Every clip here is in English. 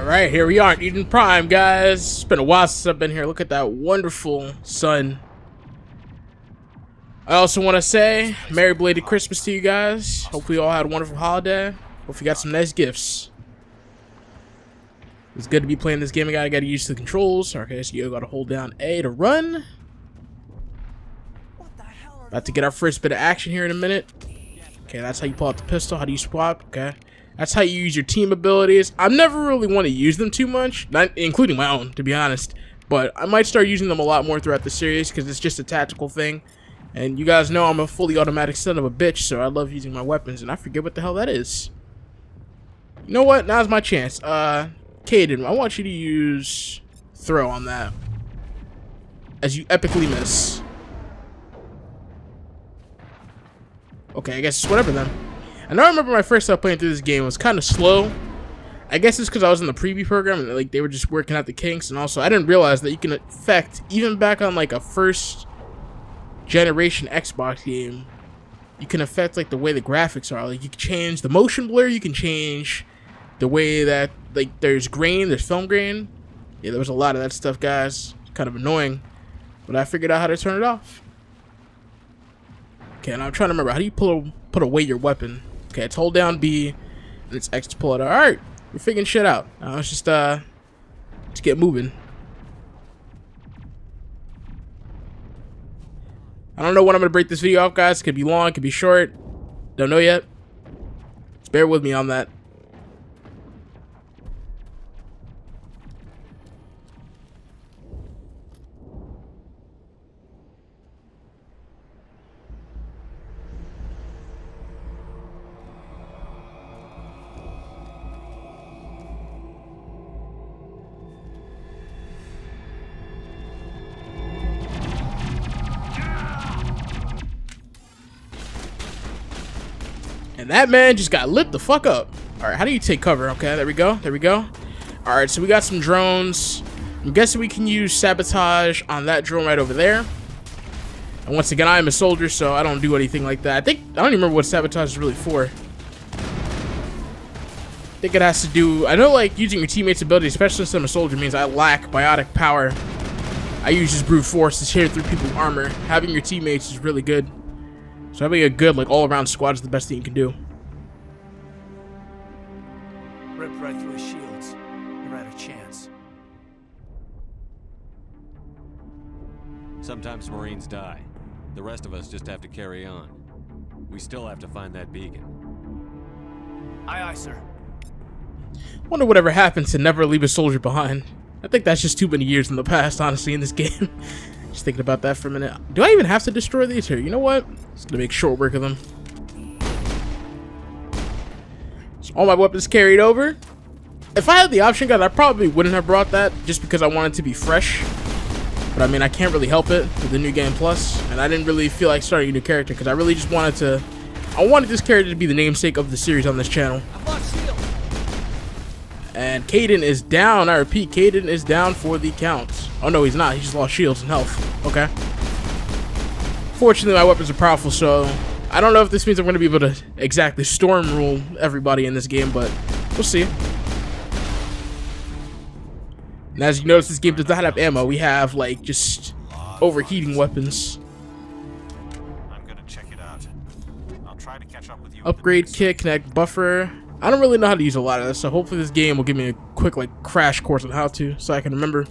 Alright, here we are at Eden Prime, guys. It's been a while since I've been here. Look at that wonderful sun. I also want to say Merry Bladed Christmas to you guys. Hopefully you all had a wonderful holiday. Hope you got some nice gifts. It's good to be playing this game. I gotta get used to the controls. Okay, so you gotta hold down A to run. About to get our first bit of action here in a minute. Okay, that's how you pull out the pistol. How do you swap? Okay. That's how you use your team abilities. I've never really want to use them too much, not including my own, to be honest. But I might start using them a lot more throughout the series because it's just a tactical thing. And you guys know I'm a fully automatic son of a bitch, so I love using my weapons. And I forget what the hell that is. You know what? Now's my chance. Kaidan, I want you to use throw on that. As you epically miss. Okay, I guess it's whatever then. And I remember my first time playing through this game was kind of slow. I guess it's because I was in the preview program and like they were just working out the kinks, and also I didn't realize that you can affect, even back on like a first generation Xbox game, you can affect like the way the graphics are. Like you can change the motion blur, you can change the way that like there's grain, there's film grain. Yeah, there was a lot of that stuff, guys. It's kind of annoying, but I figured out how to turn it off. Okay, and I'm trying to remember, how do you put away your weapon? Okay, it's hold down B, and it's X to pull it out. Alright, we're figuring shit out. Now it's just, let's get moving. I don't know when I'm gonna break this video off, guys. It could be long, it could be short. Don't know yet. Just bear with me on that. And that man just got lit the fuck up. All right, how do you take cover? Okay, there we go. There we go. All right, so we got some drones. I'm guessing we can use sabotage on that drone right over there. And once again, I am a soldier, so I don't do anything like that. I don't even remember what sabotage is really for. I think it has to do, I know like using your teammates' ability, especially since I'm a soldier, means I lack biotic power. I use just brute force to tear through people's armor. Having your teammates is really good. So having a good, like, all-around squad is the best thing you can do. Rip right through his shields. You're out of chance. Sometimes Marines die. The rest of us just have to carry on. We still have to find that beacon. Aye, aye, sir. Wonder whatever happened to never leave a soldier behind. I think that's just too many years in the past, honestly, in this game. Just thinking about that for a minute. Do I even have to destroy these here? You know what? Just gonna make short work of them. So all my weapons carried over. If I had the option, guys, I probably wouldn't have brought that just because I wanted to be fresh. But I mean, I can't really help it with the new game plus. And I didn't really feel like starting a new character because I really just wanted to. I wanted this character to be the namesake of the series on this channel. And Kaidan is down. I repeat, Kaidan is down for the count. Oh, no, he's not. He just lost shields and health. Okay. Fortunately, my weapons are powerful, so I don't know if this means I'm going to be able to exactly storm rule everybody in this game, but we'll see. And as you notice, this game does not have ammo. We have, like, just overheating weapons. I'm going to check it out. I'll try to catch up with you. Upgrade kit, connect buffer. I don't really know how to use a lot of this, so hopefully this game will give me a quick, like, crash course on how to, so I can remember.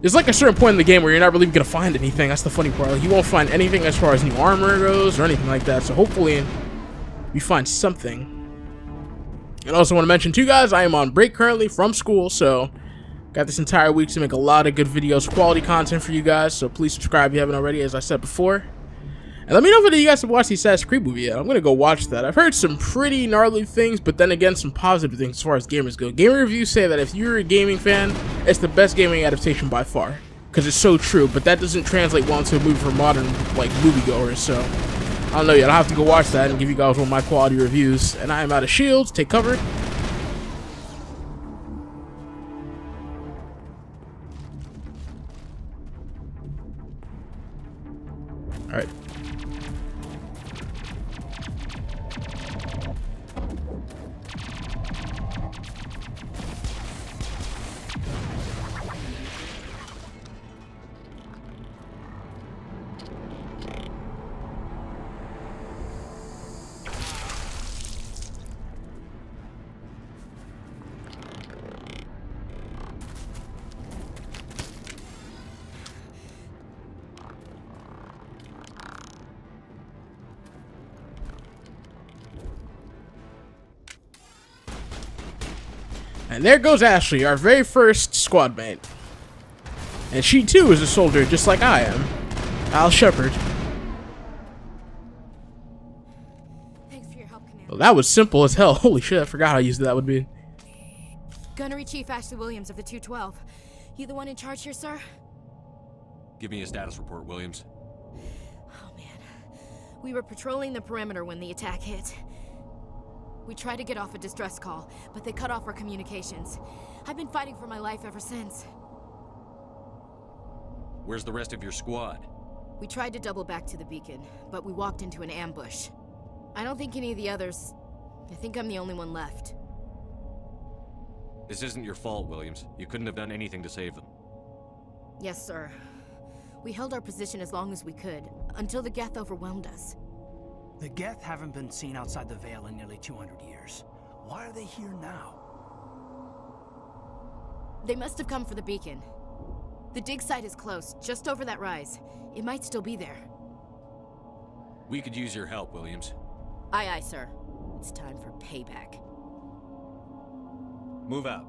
There's like a certain point in the game where you're not really gonna find anything. That's the funny part. Like, you won't find anything as far as new armor goes or anything like that. So hopefully we find something. And also want to mention too, guys, I am on break currently from school, so got this entire week to make a lot of good videos, quality content for you guys. So please subscribe if you haven't already, as I said before. And let me know if you guys have watched the Assassin's Creed movie yet. I'm gonna go watch that. I've heard some pretty gnarly things, but then again, some positive things as far as gamers go. Gamer reviews say that if you're a gaming fan, it's the best gaming adaptation by far, because it's so true. But that doesn't translate well into a movie for modern, like, moviegoers. So I don't know yet. I'll have to go watch that and give you guys one of my quality reviews. And I am out of shields. Take cover. All right. And there goes Ashley, our very first squad mate. And she too is a soldier, just like I am. Al Shepard. Thanks for your help, Commander. Well, that was simple as hell. Holy shit, I forgot how useful that would be. Gunnery Chief Ashley Williams of the 212. You the one in charge here, sir? Give me a status report, Williams. Oh, man. We were patrolling the perimeter when the attack hit. We tried to get off a distress call, but they cut off our communications. I've been fighting for my life ever since. Where's the rest of your squad? We tried to double back to the beacon, but we walked into an ambush. I don't think any of the others... I think I'm the only one left. This isn't your fault, Williams. You couldn't have done anything to save them. Yes, sir. We held our position as long as we could, until the Geth overwhelmed us. The Geth haven't been seen outside the Veil in nearly 200 years. Why are they here now? They must have come for the beacon. The dig site is close, just over that rise. It might still be there. We could use your help, Williams. Aye, aye, sir. It's time for payback. Move out.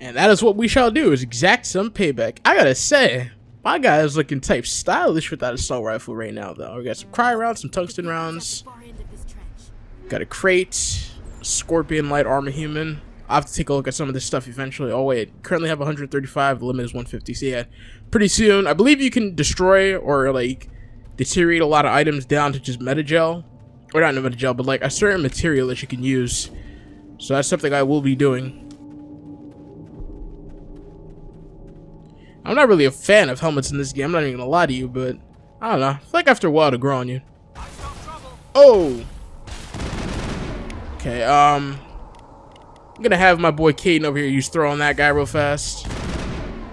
And that is what we shall do, is exact some payback. I gotta say, my guy is looking type stylish without a assault rifle right now, though. We got some cryo rounds, some tungsten rounds. Got a crate, a scorpion light armor human. I'll have to take a look at some of this stuff eventually. Oh wait, currently have 135, limit is 150. So yeah, pretty soon. I believe you can destroy or like deteriorate a lot of items down to just metagel. Or not metagel, but like a certain material that you can use. So that's something I will be doing. I'm not really a fan of helmets in this game, I'm not even gonna lie to you, but I don't know. I feel like after a while to grow on you. Oh! Okay, I'm gonna have my boy Kaidan over here use throw on that guy real fast.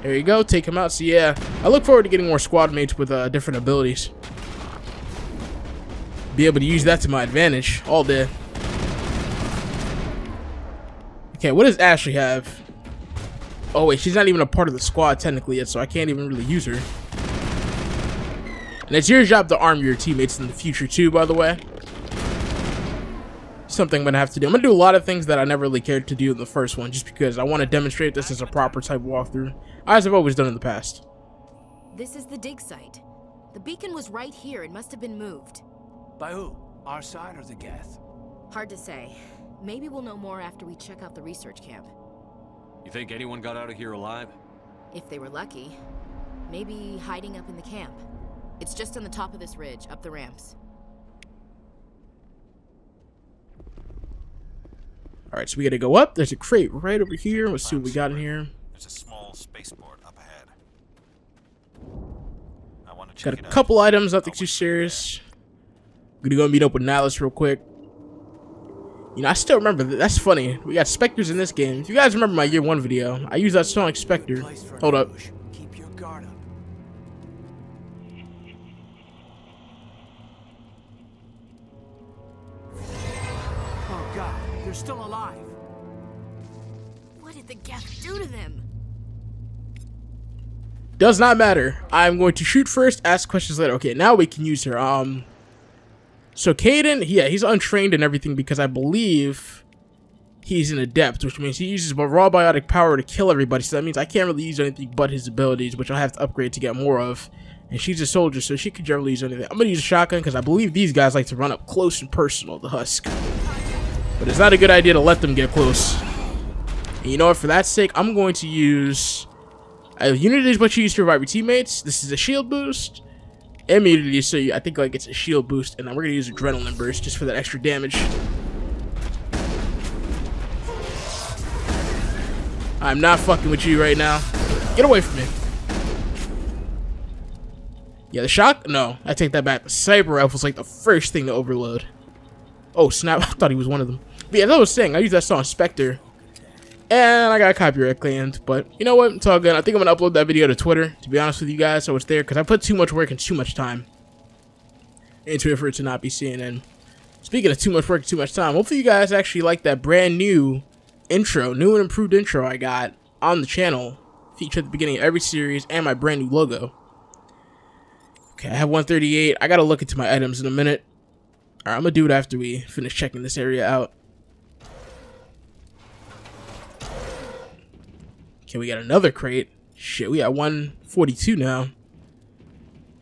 There you go, take him out. So yeah, I look forward to getting more squad mates with different abilities. Be able to use that to my advantage all day. Okay, what does Ashley have? Oh wait, she's not even a part of the squad technically yet, so I can't even really use her. And it's your job to arm your teammates in the future too, by the way. Something I'm gonna have to do. I'm gonna do a lot of things that I never really cared to do in the first one, just because I want to demonstrate this as a proper type walkthrough, as I've always done in the past. This is the dig site. The beacon was right here. It must have been moved. By who? Our side or the Geth? Hard to say. Maybe we'll know more after we check out the research camp. You think anyone got out of here alive? If they were lucky. Maybe hiding up in the camp. It's just on the top of this ridge, up the ramps. Alright, so we gotta go up. There's a crate right over here. Let's see what we got in here. There's a small spaceport up ahead. I want to check. Got a couple items, nothing too serious. I'm gonna go meet up with Nihlus real quick. You know, I still remember that. That's funny. We got Spectres in this game. If you guys remember my year 1 video, I used that song Spectre. Hold up. Keep your guard up. Oh god, they're still alive. What did the Geth do to them? Does not matter. I'm going to shoot first, ask questions later. Okay, now we can use her. So Kaidan, yeah, he's untrained and everything because I believe he's an Adept, which means he uses raw biotic power to kill everybody. So that means I can't really use anything but his abilities, which I'll have to upgrade to get more of. And she's a soldier, so she can generally use anything. I'm going to use a shotgun because I believe these guys like to run up close and personal, the Husk. But it's not a good idea to let them get close. And you know what, for that sake, I'm going to use... Unity is what you use to revive your teammates. This is a shield boost. Immunity, so I think like it's a shield boost, and then we're gonna use adrenaline burst just for that extra damage. I'm not fucking with you right now. Get away from me. Yeah, the shock? No, I take that back. The cyber rifle was like the first thing to overload. Oh snap! I thought he was one of them. But yeah, as I was saying, I used that song Spectre, and I got copyright claimed, but you know what, it's all good. I think I'm gonna upload that video to Twitter, to be honest with you guys, so it's there, because I put too much work and too much time into it for it to not be seen. And speaking of too much work and too much time, hopefully you guys actually like that brand new intro, new and improved intro I got on the channel, featured at the beginning of every series, and my brand new logo. Okay, I have 138, I gotta look into my items in a minute. Alright, I'm gonna do it after we finish checking this area out. Can we get another crate? Shit, we got 142 now.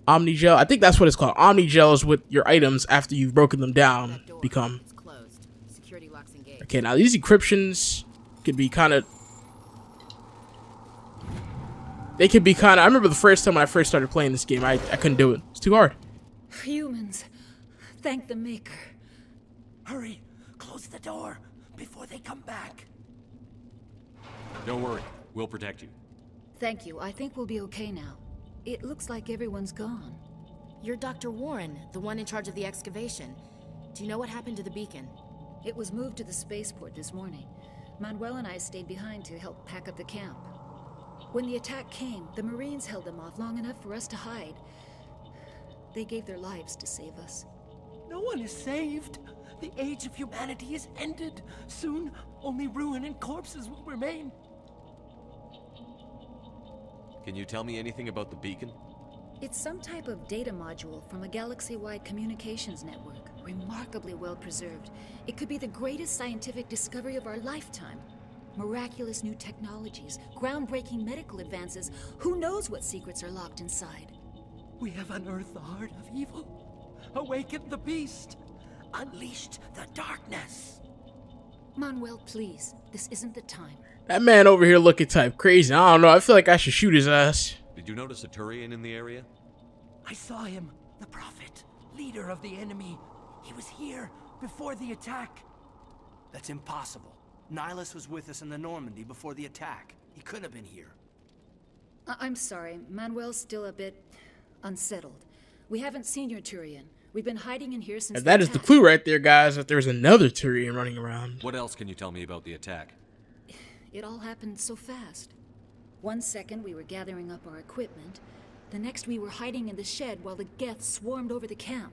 Omni-gel, I think that's what it's called. Omni-gel is what your items, after you've broken them down, become. Okay, now these decryptions could be kind of... They could be kind of... I remember the first time when I first started playing this game, I couldn't do it. It's too hard. Humans, thank the Maker. Hurry, close the door before they come back. Don't worry, we'll protect you. Thank you, I think we'll be okay now. It looks like everyone's gone. You're Dr. Warren, the one in charge of the excavation. Do you know what happened to the beacon? It was moved to the spaceport this morning. Manuel and I stayed behind to help pack up the camp. When the attack came, the Marines held them off long enough for us to hide. They gave their lives to save us. No one is saved. The age of humanity is ended. Soon, only ruin and corpses will remain. Can you tell me anything about the beacon? It's some type of data module from a galaxy-wide communications network. Remarkably well preserved. It could be the greatest scientific discovery of our lifetime. Miraculous new technologies, groundbreaking medical advances. Who knows what secrets are locked inside? We have unearthed the heart of evil. Awakened the beast. Unleashed the darkness. Manuel, please. This isn't the time. That man over here looking type crazy. I don't know. I feel like I should shoot his ass. Did you notice a Turian in the area? I saw him. The prophet. Leader of the enemy. He was here before the attack. That's impossible. Nihlus was with us in the Normandy before the attack. He couldn't have been here. I'm sorry. Manuel's still a bit unsettled. We haven't seen your Turian. We've been hiding in here since and that is the clue right there, guys, that there's another Turian running around. What else can you tell me about the attack? It all happened so fast. One second we were gathering up our equipment. The next we were hiding in the shed while the Geth swarmed over the camp.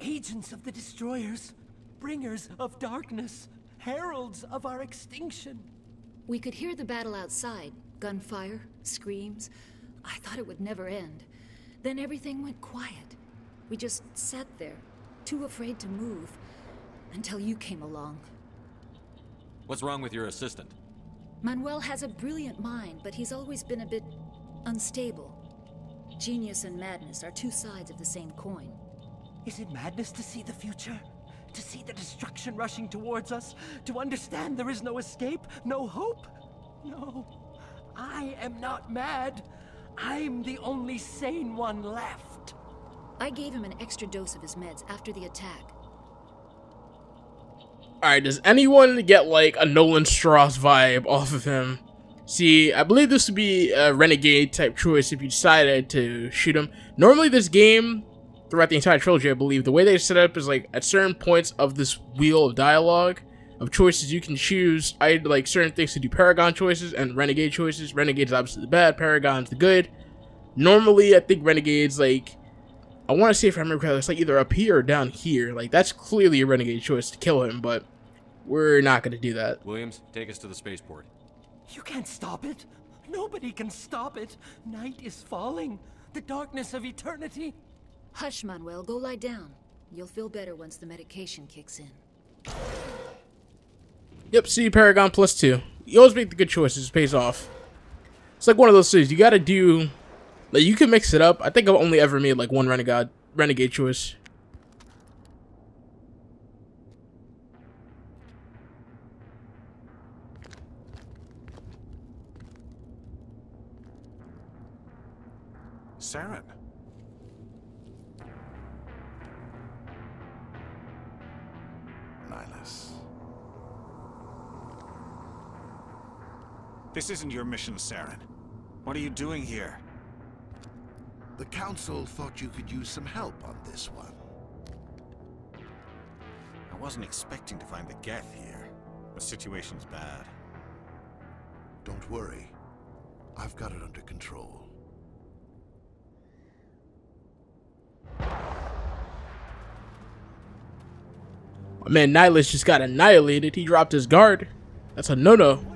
Agents of the Destroyers, bringers of darkness, heralds of our extinction. We could hear the battle outside. Gunfire, screams. I thought it would never end. Then everything went quiet. We just sat there, too afraid to move, until you came along. What's wrong with your assistant? Manuel has a brilliant mind, but he's always been a bit unstable. Genius and madness are two sides of the same coin. Is it madness to see the future? To see the destruction rushing towards us? To understand there is no escape, no hope? No, I am not mad. I'm the only sane one left. I gave him an extra dose of his meds after the attack. Alright, does anyone get like a Nolan Strauss vibe off of him? See, I believe this would be a Renegade type choice if you decided to shoot him. Normally this game, throughout the entire trilogy, I believe, the way they set up is like at certain points of this wheel of dialogue, of choices you can choose. I like certain things to do Paragon choices and Renegade choices. Renegade's obviously the bad, Paragon's the good. Normally, I think Renegade's like... I want to say if I remember correctly, it's like either up here or down here. Like, that's clearly a Renegade choice to kill him, but we're not going to do that. Williams, take us to the spaceport. You can't stop it. Nobody can stop it. Night is falling. The darkness of eternity. Hush, Manuel. Go lie down. You'll feel better once the medication kicks in. Yep, see, Paragon +2. You always make the good choices. It pays off. It's like one of those things. You got to do... Like, you can mix it up. I think I've only ever made, like, one renegade choice. Saren. Nihlus. This isn't your mission, Saren. What are you doing here? The Council thought you could use some help on this one. I wasn't expecting to find the Geth here. The situation's bad. Don't worry. I've got it under control. My man Nihlus just got annihilated. He dropped his guard. That's a no-no.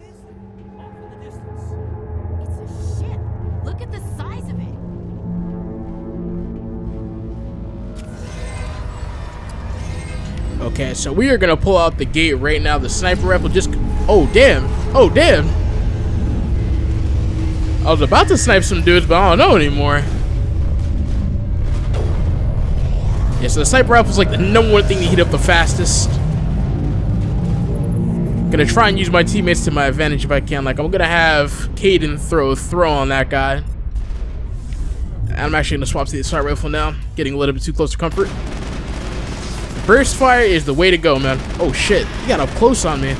Okay, so we are gonna pull out the gate right now. The sniper rifle just... Oh, damn. Oh, damn. I was about to snipe some dudes, but I don't know anymore. Yeah, so the sniper rifle's like the #1 thing to heat up the fastest. Gonna try and use my teammates to my advantage if I can. Like, I'm gonna have Kaidan throw on that guy. I'm actually gonna swap to the assault rifle now. Getting a little bit too close to comfort. Burst fire is the way to go, man. Oh shit, he got up close on me.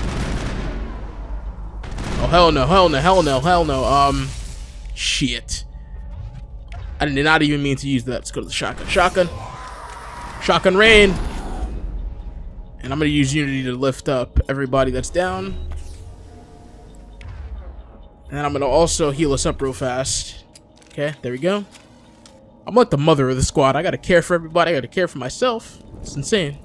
Oh hell no, hell no, hell no, hell no. Shit. I did not even mean to use that. Let's go to the shotgun. Shotgun rain. And I'm gonna use Unity to lift up everybody that's down. And I'm gonna also heal us up real fast. Okay, there we go. I'm like the mother of the squad. I gotta care for everybody. I gotta care for myself. It's insane.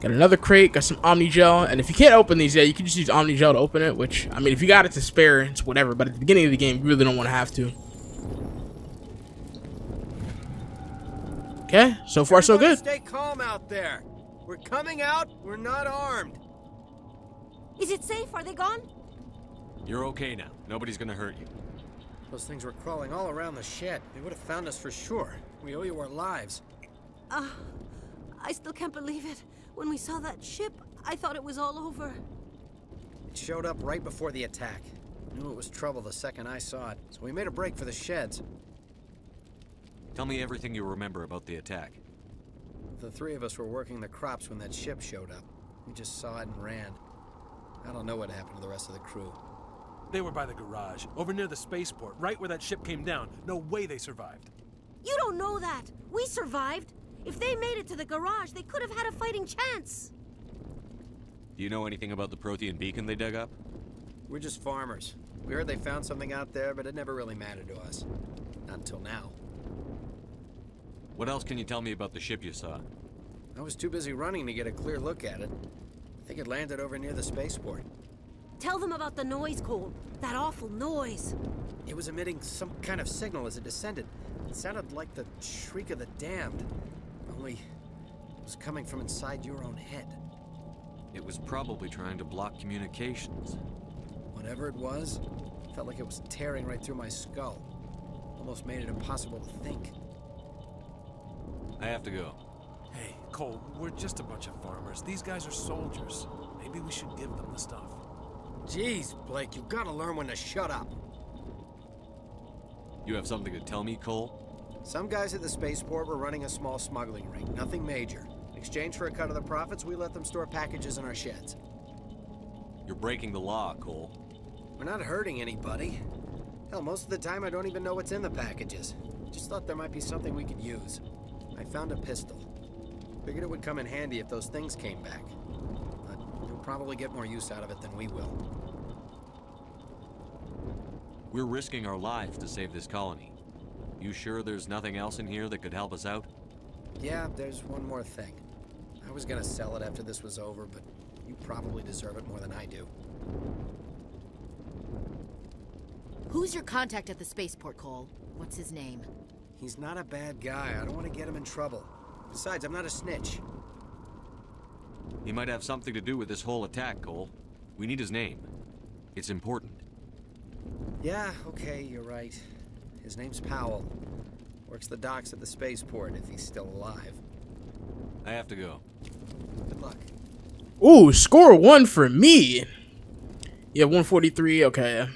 Got another crate. Got some Omni-gel. And if you can't open these yet, you can just use Omni-gel to open it. Which, I mean, if you got it to spare, it's whatever. But at the beginning of the game, you really don't want to have to. Okay, so far so good. Stay calm out there. We're coming out, we're not armed. Is it safe? Are they gone? You're okay now. Nobody's gonna hurt you. Those things were crawling all around the shed. They would have found us for sure. We owe you our lives. I still can't believe it. When we saw that ship, I thought it was all over. It showed up right before the attack. I knew it was trouble the second I saw it, so we made a break for the sheds. Tell me everything you remember about the attack. The three of us were working the crops when that ship showed up. We just saw it and ran. I don't know what happened to the rest of the crew. They were by the garage, over near the spaceport, right where that ship came down. No way they survived. You don't know that. We survived. If they made it to the garage, they could have had a fighting chance. Do you know anything about the Prothean beacon they dug up? We're just farmers. We heard they found something out there, but it never really mattered to us. Not until now. What else can you tell me about the ship you saw? I was too busy running to get a clear look at it. I think it landed over near the spaceport. Tell them about the noise, Cole. That awful noise. It was emitting some kind of signal as it descended. It sounded like the shriek of the damned. Only it was coming from inside your own head. It was probably trying to block communications. Whatever it was, it felt like it was tearing right through my skull. Almost made it impossible to think. I have to go. Hey, Cole, we're just a bunch of farmers. These guys are soldiers. Maybe we should give them the stuff. Jeez, Blake, you've got to learn when to shut up. You have something to tell me, Cole? Some guys at the spaceport were running a small smuggling ring. Nothing major. In exchange for a cut of the profits, we let them store packages in our sheds. You're breaking the law, Cole. We're not hurting anybody. Hell, most of the time I don't even know what's in the packages. Just thought there might be something we could use. I found a pistol. Figured it would come in handy if those things came back. But you'll probably get more use out of it than we will. We're risking our lives to save this colony. You sure there's nothing else in here that could help us out? Yeah, there's one more thing. I was gonna sell it after this was over, but you probably deserve it more than I do. Who's your contact at the spaceport, Cole? What's his name? He's not a bad guy. I don't want to get him in trouble. Besides, I'm not a snitch. He might have something to do with this whole attack, Cole. We need his name. It's important. Yeah, okay, you're right. His name's Powell. Works the docks at the spaceport if he's still alive. I have to go. Good luck. Ooh, score 1 for me. Yeah, 143. Okay.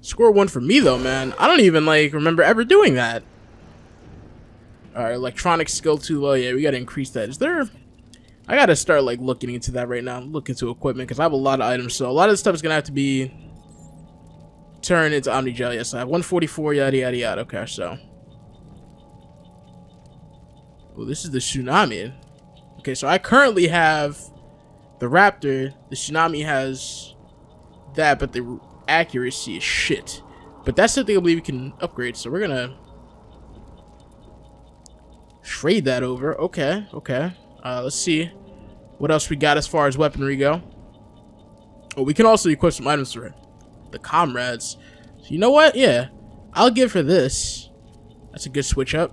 Score 1 for me, though, man. I don't even, like, remember ever doing that. Our electronic skill too low. Yeah, we gotta increase that. Is there? I gotta start like looking into that right now. Look into equipment because I have a lot of items. So a lot of this stuff is gonna have to be turned into Omni-gel. Yes, I have 144. Yada yada yada. Okay, so. Well, this is the Tsunami. Okay, so I currently have the Raptor. The Tsunami has that, but the accuracy is shit. But that's something I believe we can upgrade. So we're gonna trade that over. Okay, okay. Let's see what else we got as far as weaponry go. Oh, we can also equip some items for the comrades. So you know what? Yeah, I'll give her this. That's a good switch up.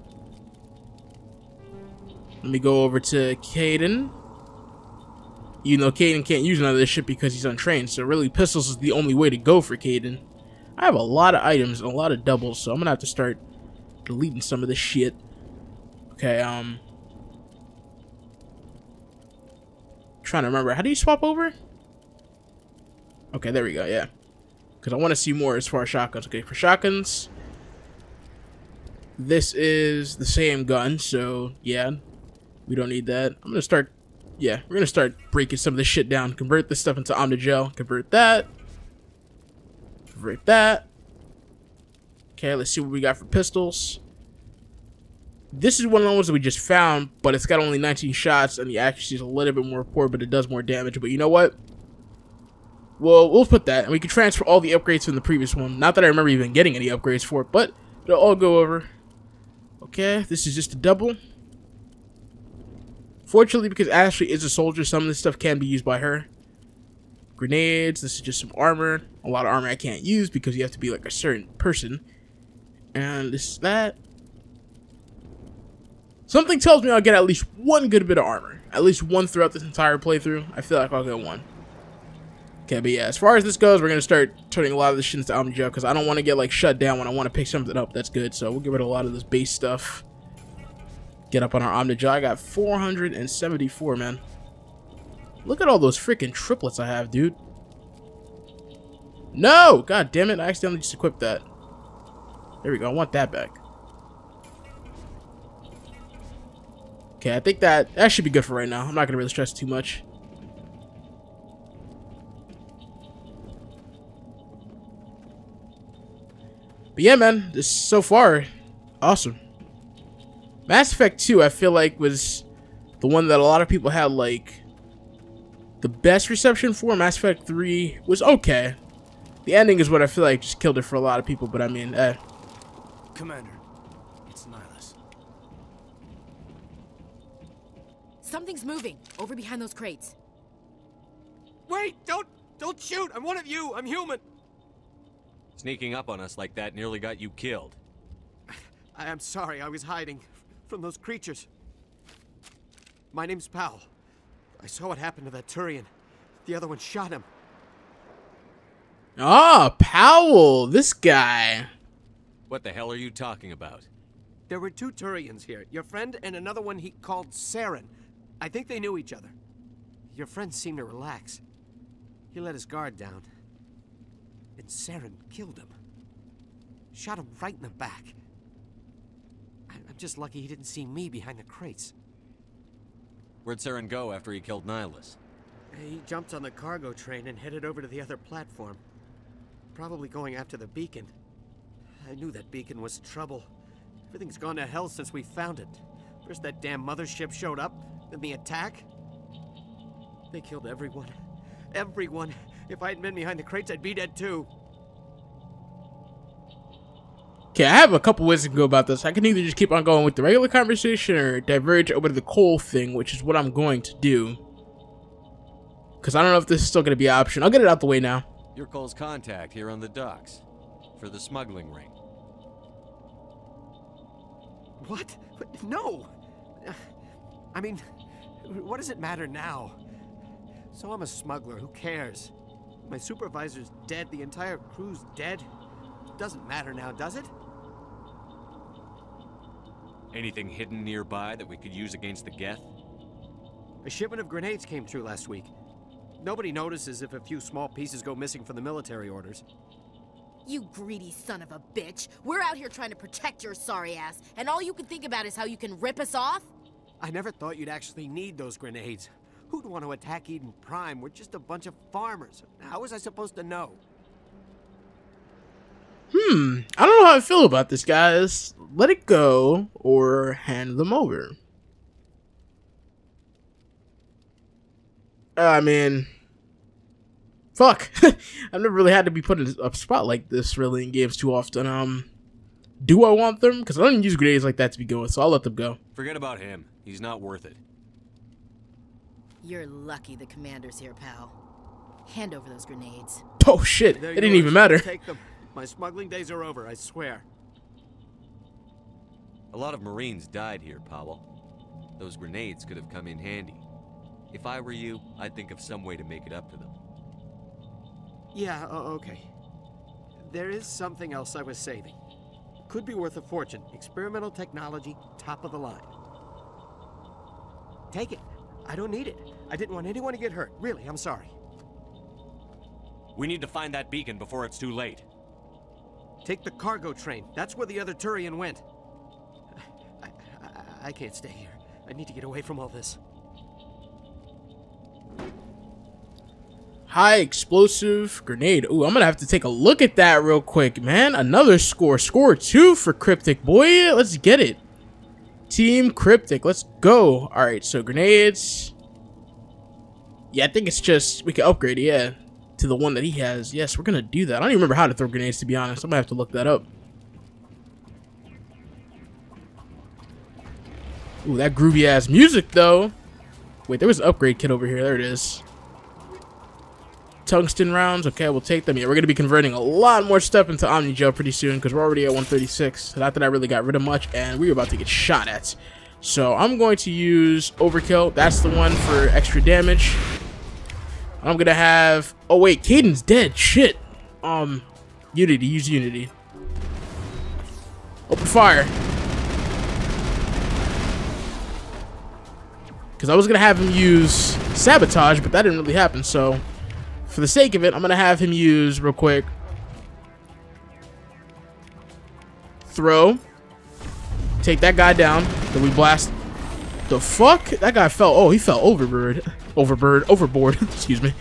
Let me go over to Kaidan. You know, Kaidan can't use none of this shit because he's untrained. So really, pistols is the only way to go for Kaidan. I have a lot of items and a lot of doubles, so I'm gonna have to start deleting some of this shit. Okay, trying to remember, how do you swap over? Okay, there we go, yeah. Because I want to see more as far as shotguns. Okay, for shotguns, this is the same gun, so yeah, we don't need that. I'm gonna start, yeah, we're gonna start breaking some of this shit down. Convert this stuff into Omni-gel, convert that. Convert that. Okay, let's see what we got for pistols. This is one of the ones that we just found, but it's got only 19 shots, and the accuracy is a little bit more poor, but it does more damage. But you know what? Well, we'll put that, and we can transfer all the upgrades from the previous one. Not that I remember even getting any upgrades for it, but they'll all go over. Okay, this is just a double. Fortunately, because Ashley is a soldier, some of this stuff can be used by her. Grenades, this is just some armor. A lot of armor I can't use because you have to be like a certain person. And this is that. Something tells me I'll get at least one good bit of armor. At least one throughout this entire playthrough. I feel like I'll get one. Okay, but yeah, as far as this goes, we're going to start turning a lot of this shit into Omni-gel because I don't want to get like shut down when I want to pick something up that's good. So we'll get rid of a lot of this base stuff. Get up on our Omni-gel. I got 474, man. Look at all those freaking triplets I have, dude. No! God damn it, I accidentally just equipped that. There we go, I want that back. Okay, I think that should be good for right now. I'm not going to really stress too much. But yeah, man, this so far, awesome. Mass Effect 2, I feel like, was the one that a lot of people had, like, the best reception for. Mass Effect 3 was okay. The ending is what I feel like just killed it for a lot of people, but I mean, Commander, it's Nihlus. Something's moving over behind those crates. Wait, don't shoot. I'm one of you. I'm human. Sneaking up on us like that nearly got you killed. I am sorry. I was hiding from those creatures. My name's Powell. I saw what happened to that Turian. The other one shot him. Ah, Powell, this guy. What the hell are you talking about? There were two Turians here. Your friend and another one he called Saren. I think they knew each other. Your friend seemed to relax. He let his guard down. And Saren killed him. Shot him right in the back. I'm just lucky he didn't see me behind the crates. Where'd Saren go after he killed Nihlus? He jumped on the cargo train and headed over to the other platform. Probably going after the beacon. I knew that beacon was trouble. Everything's gone to hell since we found it. First that damn mothership showed up, then the attack. They killed everyone. Everyone. If I hadn't been behind the crates, I'd be dead too. Okay, I have a couple ways to go about this. I can either just keep on going with the regular conversation or diverge over to the coal thing, which is what I'm going to do. Because I don't know if this is still going to be an option. I'll get it out the way now. You're Cole's contact here on the docks for the smuggling ring. What? No! I mean, what does it matter now? So I'm a smuggler. Who cares? My supervisor's dead. The entire crew's dead. Doesn't matter now, does it? Anything hidden nearby that we could use against the Geth? A shipment of grenades came through last week. Nobody notices if a few small pieces go missing from the military orders. You greedy son of a bitch. We're out here trying to protect your sorry ass, and all you can think about is how you can rip us off? I never thought you'd actually need those grenades. Who'd want to attack Eden Prime? We're just a bunch of farmers. How was I supposed to know? I don't know how I feel about this, guys. Let it go or hand them over. I mean, fuck. I've never really had to be put in a spot like this really in games too often. Do I want them? Because I don't use grenades like that to begin with, so I'll let them go. Forget about him. He's not worth it. You're lucky the commander's here, pal. Hand over those grenades. Oh shit! It didn't even matter. Take them. My smuggling days are over, I swear. A lot of Marines died here, Powell. Those grenades could have come in handy. If I were you, I'd think of some way to make it up to them. Yeah, okay. There is something else I was saving. Could be worth a fortune. Experimental technology, top of the line. Take it. I don't need it. I didn't want anyone to get hurt. Really, I'm sorry. We need to find that beacon before it's too late. Take the cargo train. That's where the other Turian went. I can't stay here. I need to get away from all this. High explosive grenade. Ooh, I'm gonna have to take a look at that real quick, man. Another score. Score 2 for Cryptic, boy. Let's get it. Team Cryptic. Let's go. All right, so grenades. Yeah, I think it's just we can upgrade, yeah, to the one that he has. Yes, we're gonna do that. I don't even remember how to throw grenades, to be honest. I'm gonna have to look that up. Ooh, that groovy ass music though. Wait, there was an upgrade kit over here. There it is. Tungsten rounds, okay, we'll take them. Yeah, we're gonna be converting a lot more stuff into Omni-gel pretty soon because we're already at 136. Not that I really got rid of much, and we were about to get shot at. So I'm going to use Overkill. That's the one for extra damage. I'm gonna have. Oh wait, Kaidan's dead. Shit. Unity. Use Unity. Open fire. Because I was gonna have him use Sabotage, but that didn't really happen. So. For the sake of it, I'm gonna have him use real quick. Throw. Take that guy down. Then we blast. The fuck? That guy fell. Oh, he fell overboard. Overboard. Excuse me.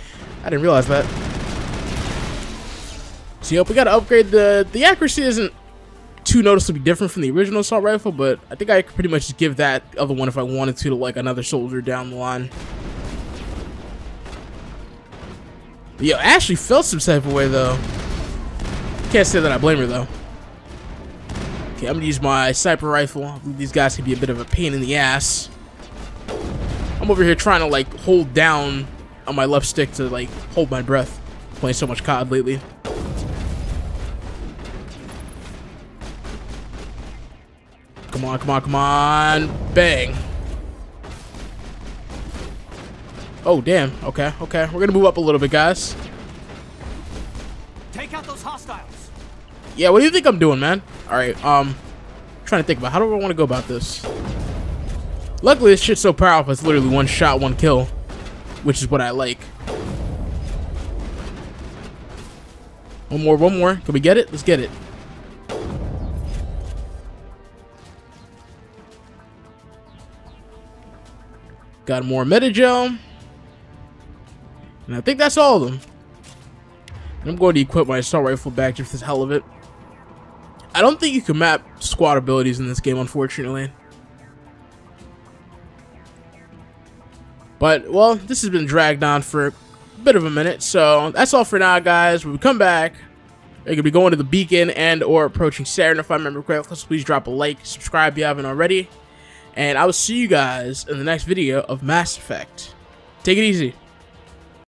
I didn't realize that. So, yep, we gotta upgrade the accuracy isn't too noticeably different from the original assault rifle, but I think I could pretty much just give that other one if I wanted to like another soldier down the line. Yo, Ashley felt some type of way though. Can't say that I blame her though. Okay, I'm gonna use my sniper rifle. These guys can be a bit of a pain in the ass. I'm over here trying to like hold down on my left stick to like hold my breath. Playing so much COD lately. Come on, come on, come on. Bang. Oh damn, okay, okay. We're gonna move up a little bit, guys. Take out those hostiles. Yeah, what do you think I'm doing, man? Alright, trying to think about how do I want to go about this. Luckily this shit's so powerful, it's literally one shot, one kill. Which is what I like. One more, one more. Can we get it? Let's get it. Got more metagel. And I think that's all of them. And I'm going to equip my assault rifle back just for the hell of it. I don't think you can map squad abilities in this game, unfortunately. But, well, this has been dragged on for a bit of a minute. So, that's all for now, guys. When we come back, we're going to be going to the beacon and or approaching Saren, if I remember correctly. So please drop a like, subscribe if you haven't already. And I will see you guys in the next video of Mass Effect. Take it easy.